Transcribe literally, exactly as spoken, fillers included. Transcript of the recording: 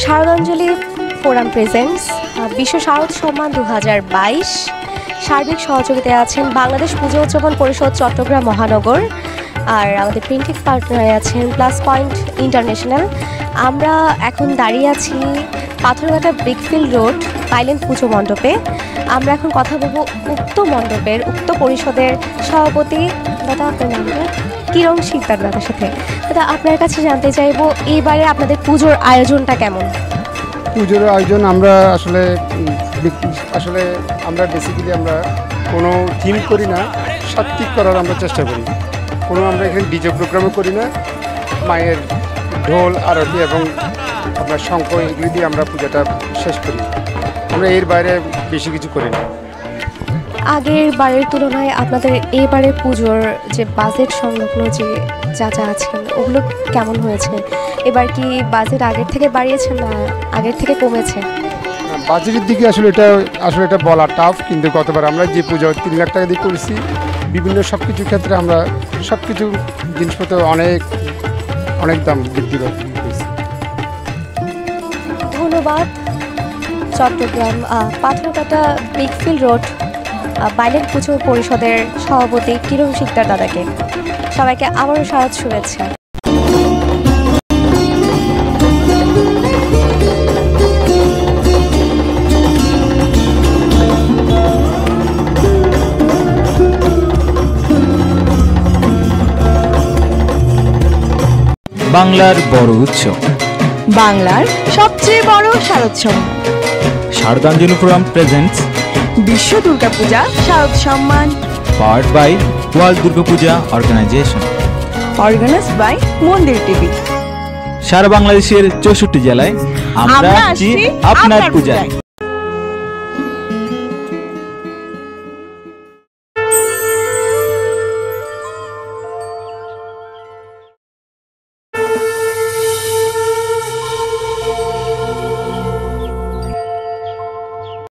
Sharadanjoli forum presents Bishwo Sharad Shomman twenty twenty-two সার্বিক সহযোগিতায় আছেন বাংলাদেশ পূজা উদযাপন পরিষদ চট্টগ্রাম মহানগর আর আমাদের প্রিন্টিং পার্টনার আছেন প্লাস পয়েন্ট ইন্টারন্যাশনাল। আমরা এখন দাঁড়িয়ে আছি পাথরঘাটা ব্রিংকফিল্ড রোড পাইলেন পুজো মণ্ডপে। আমরা এখন কথা বলব উক্ত মণ্ডপের উক্ত পরিষদের সভাপতি দাদা কিরণ শিকদার দাদার সাথে। দাদা, আপনার কাছে জানতে চাইব এইবারে আপনাদের পুজোর আয়োজনটা কেমন? পুজোর আয়োজন আমরা আসলে আসলে আমরা বেসিক্যালি আমরা কোনো থিম করি না, সাত্বিক করার আমরা চেষ্টা করি। কোনো আমরা এখানে ডিজে প্রোগ্রামও করি না, মায়ের ঢোল আরতি এবং আমরা শঙ্খ এগুলি দিয়ে আমরা পূজাটা শেষ করি। আমরা এর বাইরে বেশি কিছু করি না। আগের বারের তুলনায় আপনাদের এবারে পুজোর যে বাজেট সংলগ্ন যে যা যা আছেন ওগুলো কেমন হয়েছে? এবার কি বাজেট আগের থেকে বাড়িয়েছে না আগের থেকে কমেছে? বাজেটের দিকে আসলে এটা আসলে এটা বলা টাফ, কিন্তু গতবার আমরা যে পুজো তিন লাখ টাকা দিয়ে করেছি, বিভিন্ন সব কিছু ক্ষেত্রে আমরা সব কিছু জিনিসপত্র অনেক অনেক দাম বৃদ্ধি করেছি। ধন্যবাদ। Chittagong Patharghata Brickfield road bylane পুজো পরিষদের সভাপতি কিরণ শিকদার দাদাকে। সবাইকে আবারও স্বাগত, শুভেচ্ছা। বাংলার বড় উৎসব, বাংলার সবচেয়ে বড় শারদ সম্মান শারদাঞ্জলি ফোরাম প্রেজেন্টস বিশ্ব Durga Puja Sharad Samman, powered by world Durga Puja organisation, organised by Mandir TV. সারা বাংলাদেশের চৌষট্টি জেলায় আমরা আছি আপনার পূজায়।